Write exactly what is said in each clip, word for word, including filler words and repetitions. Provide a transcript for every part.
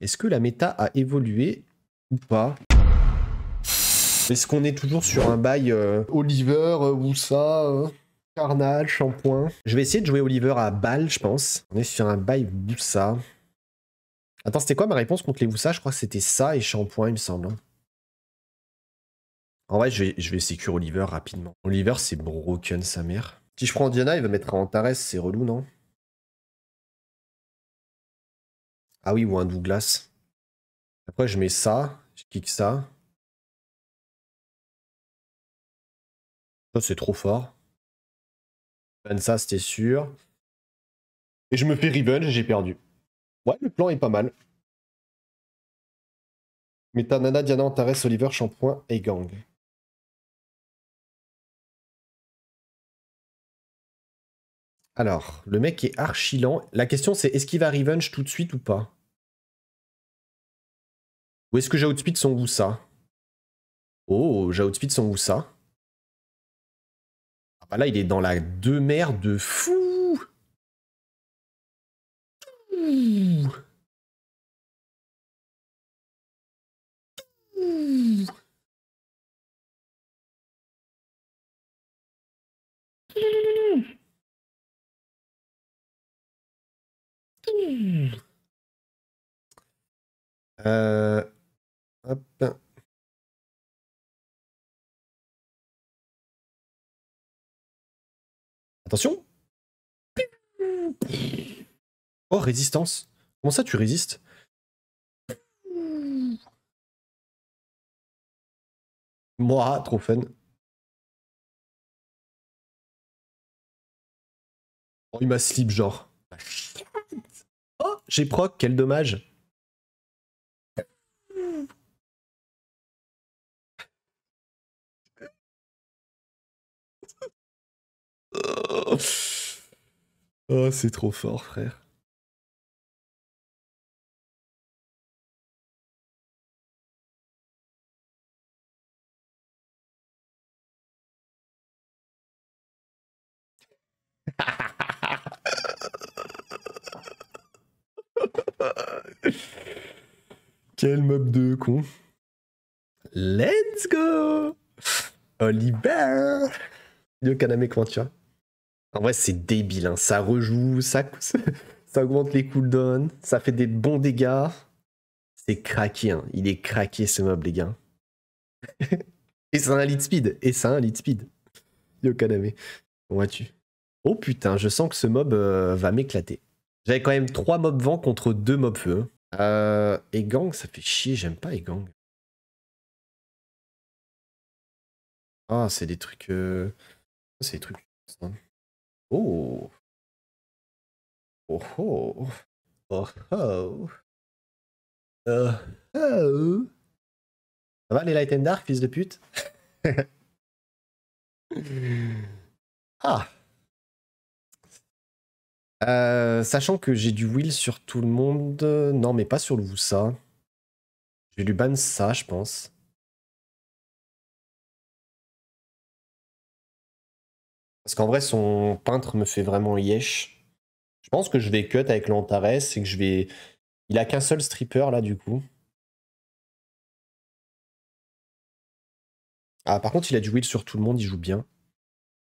Est-ce que la méta a évolué ou pas? Est-ce qu'on est toujours sur un bail euh, Oliver, euh, Woosa, euh, Carnal, Shampoing? Je vais essayer de jouer Oliver à balle, je pense. On est sur un bail Woosa. Attends, c'était quoi ma réponse contre les Woosa? Je crois que c'était ça et Shampoing, il me semble. En vrai, je vais, je vais sécure Oliver rapidement. Oliver, c'est broken, sa mère. Si je prends Diana, il va mettre un Antares, c'est relou, non? Ah oui, ou un Douglas. Après, je mets ça, je kick ça. Ça, c'est trop fort. Ben ça, c'était sûr. Et je me fais revenge et j'ai perdu. Ouais, le plan est pas mal. Meta Nana, Diana, Antares, Oliver, Shampoing et Gang. Alors, le mec est archi lent. La question, c'est est-ce qu'il va revenge tout de suite ou pas? Ou est-ce que j'outspeed son Woosa? Oh, j'outspeed son Woosa. Ah bah là, il est dans la deux mers de fou. Ouh. Ouh. Ouh. Euh, hop. Attention. Oh, résistance. Comment ça, tu résistes? Moi, trop fun. Oh, il m'a slip, genre. Oh, j'ai proc, quel dommage. Oh, c'est trop fort, frère. Quel mob de con. Let's go Oliver. Yokadame Quintia. En vrai, c'est débile, hein. Ça rejoue, ça, ça augmente les cooldowns, ça fait des bons dégâts. C'est craqué, hein. Il est craqué ce mob, les gars. Et c'est un lead speed. Et c'est un lead speed. Yokadame. Bon, vois-tu. Oh putain, je sens que ce mob euh, va m'éclater. J'avais quand même trois mobs vent contre deux mobs feu. Euh, et Gang, ça fait chier, j'aime pas et Gang. Ah, c'est des trucs... Euh... C'est des trucs... Oh. Oh oh. Oh oh. Oh oh. Ça va les Light and Dark, fils de pute? Ah. Euh, sachant que j'ai du will sur tout le monde. Non, mais pas sur le Woosa. Je vais lui ban ça, je pense. Parce qu'en vrai, son peintre me fait vraiment yesh. Je pense que je vais cut avec l'Antares et que je vais... Il a qu'un seul stripper, là, du coup. Ah, par contre, il a du will sur tout le monde, il joue bien.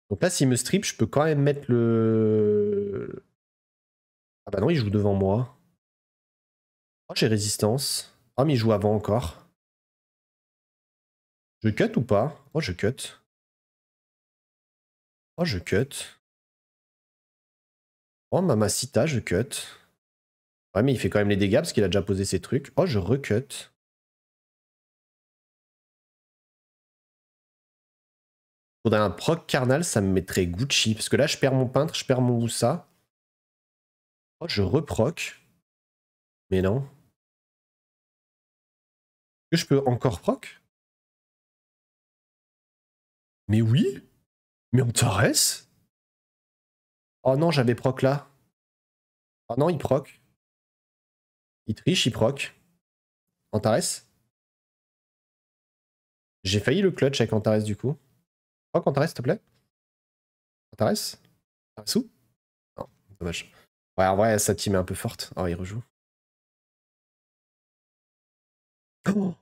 Donc là, s'il me strip, je peux quand même mettre le... Ah bah non, il joue devant moi. Oh, j'ai résistance. Ah, mais il joue avant encore. Je cut ou pas? Oh, je cut. Oh, je cut. Oh, Mamacita, je cut. Ouais, mais il fait quand même les dégâts parce qu'il a déjà posé ses trucs. Oh, je recut. Faudrait un proc Carnal, ça me mettrait Gucci. Parce que là, je perds mon peintre, je perds mon Woosa. Oh, je reproc. Mais non. Est-ce que je peux encore proc? Mais oui. Mais on t'arrête. Oh non, j'avais proc là. Oh non, il proc. Il triche, il proc. Antares. J'ai failli le clutch avec Antares du coup. Proc Antares, s'il te plaît. Antares Antares où? Non, dommage. Ouais, en vrai, sa team est un peu forte. Oh, il rejoue. Oh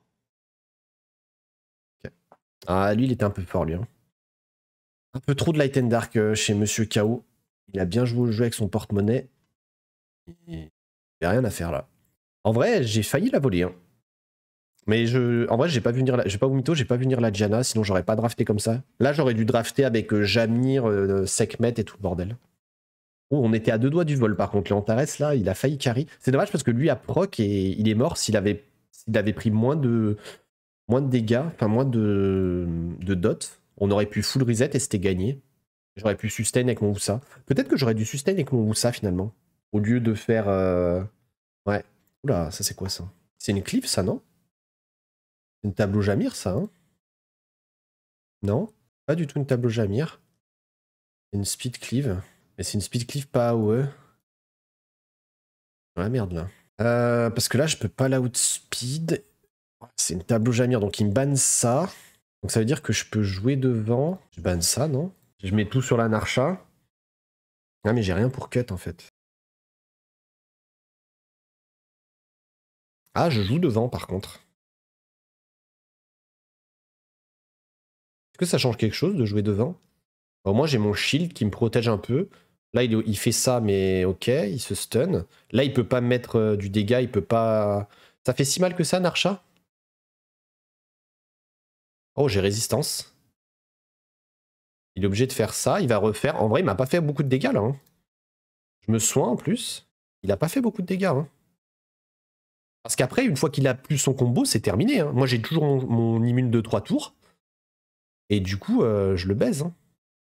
okay. Ah, lui, il était un peu fort, lui. Hein. Un peu trop de light and dark euh, chez Monsieur K O. Il a bien joué le jeu avec son porte-monnaie. Il n'avait rien à faire, là. En vrai, j'ai failli la voler. Hein. Mais je, en vrai, j'ai pas vu venir la... j'ai pas vous mytho, j'ai pas vu venir la Diana, sinon j'aurais pas drafté comme ça. Là, j'aurais dû drafter avec euh, Jamire, euh, Secmet et tout le bordel. Oh, on était à deux doigts du vol, par contre. L'Antares, là, il a failli carry. C'est dommage parce que lui, a proc et il est mort s'il avait... s'il avait pris moins de, moins de dégâts, enfin moins de, de dots. On aurait pu full reset et c'était gagné. J'aurais pu sustain avec mon Woosa. Peut-être que j'aurais dû sustain avec mon Woosa, finalement. Au lieu de faire... Euh... Ouais. Oula, ça c'est quoi, ça? C'est une cliff, ça, non? C'est une tableau Jamire, ça, hein? Non? Pas du tout une tableau Jamire. C'est une speed cleave. Mais c'est une speed cleave pas A O E. Ah merde, là. Euh, parce que là, je peux pas l'outspeed. C'est une tableau Jamire, donc il me banne ça. Donc ça veut dire que je peux jouer devant. Je banne ça, non? Je mets tout sur la Narsha. Ah, mais j'ai rien pour cut, en fait. Ah, je joue devant, par contre. Est-ce que ça change quelque chose de jouer devant? Alors moi, j'ai mon shield qui me protège un peu. Là, il, il fait ça, mais ok, il se stun. Là, il peut pas mettre euh, du dégât, il peut pas... Ça fait si mal que ça, Narsha? Oh, j'ai résistance. Il est obligé de faire ça, il va refaire... En vrai, il m'a pas fait beaucoup de dégâts, là. Hein. Je me soigne, en plus. Il a pas fait beaucoup de dégâts. Hein. Parce qu'après, une fois qu'il a plus son combo, c'est terminé. Hein. Moi, j'ai toujours mon, mon immune de trois tours. Et du coup, euh, je le baise. Hein.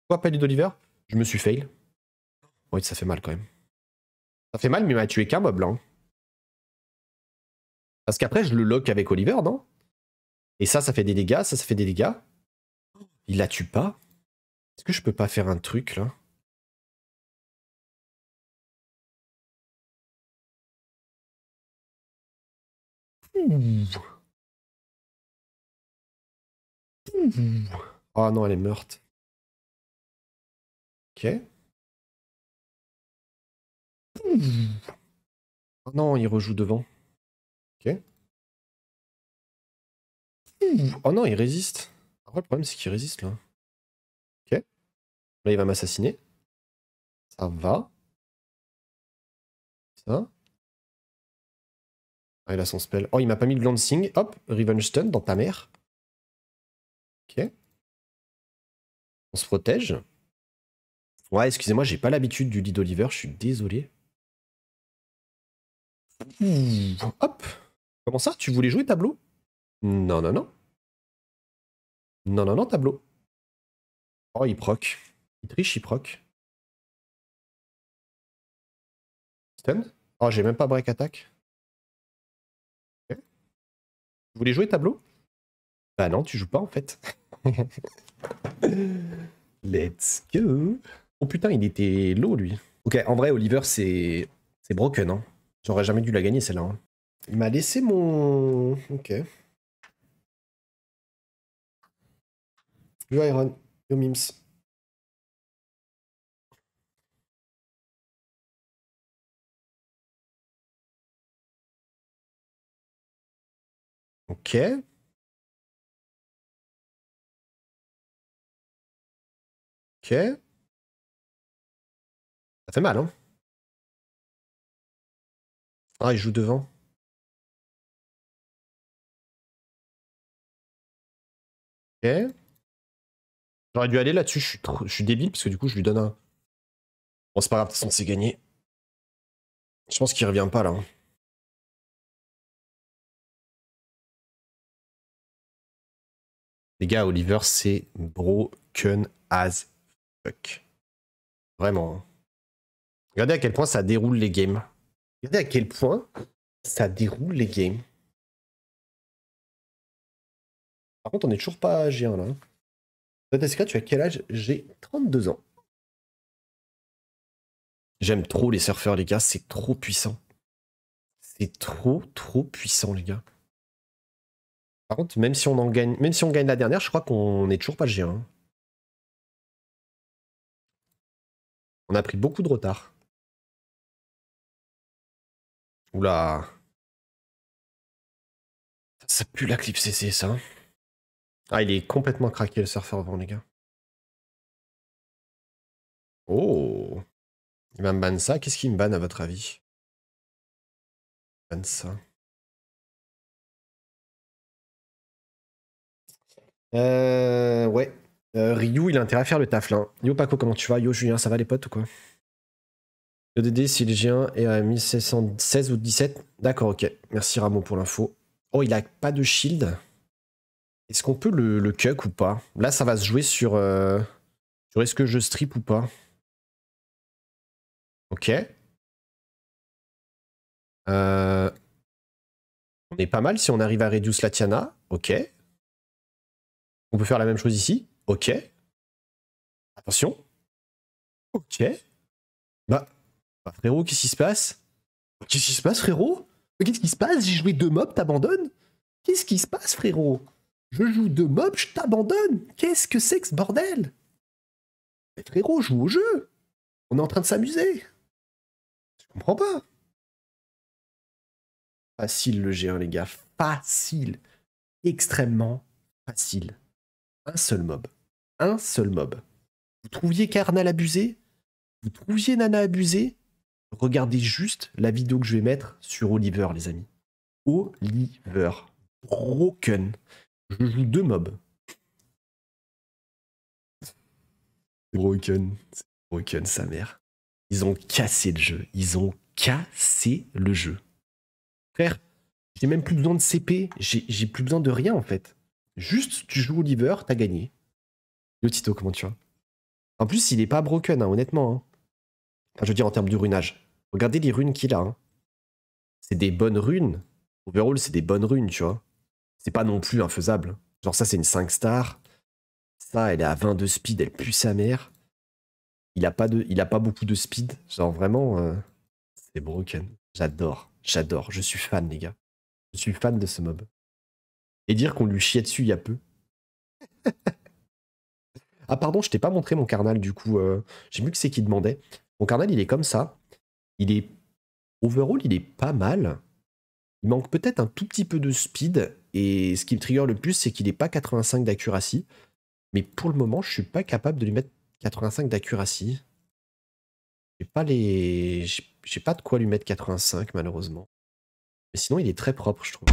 Quoi, Pali d'Oliver? Je me suis fail. Oui, ça fait mal quand même. Ça fait mal, mais il m'a tué qu'un mob là. Hein. Parce qu'après, je le lock avec Oliver, non? Et ça, ça fait des dégâts, ça, ça fait des dégâts. Il la tue pas. Est-ce que je peux pas faire un truc là? Mmh. Mmh. Oh non, elle est morte. Ok. Oh non, il rejoue devant. Ok. Oh non, il résiste. Après, le problème, c'est qu'il résiste, là. Ok. Là, il va m'assassiner. Ça va. Ça. Ah, il a son spell. Oh, il m'a pas mis de glancing. Hop, revenge stun dans ta mère. Ok. On se protège. Ouais, excusez-moi, j'ai pas l'habitude du lit d'Oliver, je suis désolé. Ouh, hop. Comment ça? Tu voulais jouer tableau? Non, non, non. Non, non, non, tableau. Oh, il proc. Il triche, il proc. Stun? Oh, j'ai même pas break attack. Okay. Tu voulais jouer tableau? Bah non, tu joues pas en fait. Let's go. Oh putain, il était low, lui. Ok, en vrai, Oliver, c'est broken, hein. J'aurais jamais dû la gagner, celle-là. Hein. Il m'a laissé mon... Ok. Yo Iron, yo Mims. Ok. Ok. Ça fait mal, hein. Ah, il joue devant. Ok. J'aurais dû aller là-dessus, je suis, trop... je suis débile, parce que du coup, je lui donne un... Bon, c'est pas grave, de toute façon, c'est gagné. Je pense qu'il revient pas, là. Hein. Les gars, Oliver, c'est broken as fuck. Vraiment. Hein. Regardez à quel point ça déroule les games. Regardez à quel point ça déroule les games. Par contre, on n'est toujours pas à G un là. Toi, tu as quel âge? J'ai trente-deux ans. J'aime trop les surfeurs, les gars. C'est trop puissant. C'est trop, trop puissant, les gars. Par contre, même si on en gagne, même si on gagne la dernière, je crois qu'on n'est toujours pas à G un. On a pris beaucoup de retard. Oula. Ça pue la clip C C, ça. Ah, il est complètement craqué, le surfeur, bon, les gars. Oh. Il va me ban ça. Qu'est-ce qu'il me banne, à votre avis? Il me banne ça. Euh... Ouais. Euh, Ryu, il a intérêt à faire le taf, là. Yo, Paco, comment tu vas? Yo, Julien, ça va, les potes, ou quoi? Yo, Dédé, si le G un est à mille sept cent seize ou dix-sept. D'accord, ok. Merci, Rameau, pour l'info. Oh, il a pas de shield. Est-ce qu'on peut le, le cuck ou pas? Là, ça va se jouer sur... Euh, sur est-ce que je strip ou pas? Ok. Euh, on est pas mal si on arrive à reduce la Tiana. Ok. On peut faire la même chose ici. Ok. Attention. Ok. Bah, bah frérot, qu'est-ce qui se passe? Qu'est-ce qui se passe, frérot? Qu'est-ce qui se passe? J'ai joué deux mobs, t'abandonnes? Qu'est-ce qui se passe, frérot? Je joue deux mobs, je t'abandonne. Qu'est-ce que c'est que ce bordel? Mais frérot, joue au jeu. On est en train de s'amuser. Je comprends pas. Facile le G un, les gars. Facile. Extrêmement facile. Un seul mob. Un seul mob. Vous trouviez Carnal abusé? Vous trouviez Nana abusé? Regardez juste la vidéo que je vais mettre sur Oliver, les amis. Oliver. Broken. Je joue deux mobs. Broken. Broken, sa mère. Ils ont cassé le jeu. Ils ont cassé le jeu. Frère, j'ai même plus besoin de C P. J'ai plus besoin de rien, en fait. Juste, tu joues Oliver, t'as gagné. Yo, Tito, comment tu vois? En plus, il est pas broken, hein, honnêtement. Hein. Enfin, je veux dire, en termes de runage. Regardez les runes qu'il a. Hein. C'est des bonnes runes. Overall, c'est des bonnes runes, tu vois. C'est pas non plus infaisable. Genre ça, c'est une cinq stars. Ça, elle est à vingt-deux speed, elle pue sa mère. Il a pas, de, il a pas beaucoup de speed. Genre vraiment, euh, c'est broken. J'adore, j'adore. Je suis fan, les gars. Je suis fan de ce mob. Et dire qu'on lui chiait dessus il y a peu. Ah pardon, je t'ai pas montré mon Carnal, du coup. Euh, J'ai vu que c'est qui demandait. Mon Carnal, il est comme ça. Il est... Overall, il est pas mal. Il manque peut-être un tout petit peu de speed. Et ce qui me trigger le plus, c'est qu'il n'est pas quatre-vingt-cinq d'accuracy. Mais pour le moment, je ne suis pas capable de lui mettre quatre-vingt-cinq d'accuracy. Je n'ai pas, les... pas de quoi lui mettre quatre-vingt-cinq, malheureusement. Mais sinon, il est très propre, je trouve.